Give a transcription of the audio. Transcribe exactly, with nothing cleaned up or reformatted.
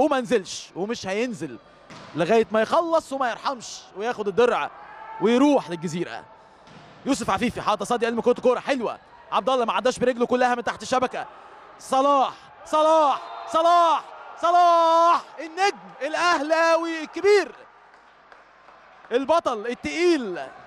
وما نزلش ومش هينزل لغايه ما يخلص وما يرحمش وياخد الدرع ويروح للجزيره. يوسف عفيفي حاطه صدي علم كوره كوره حلوه، عبد الله ما عداش برجله كلها من تحت الشبكه. صلاح صلاح صلاح صلاح النجم الاهلاوي الكبير البطل التقيل.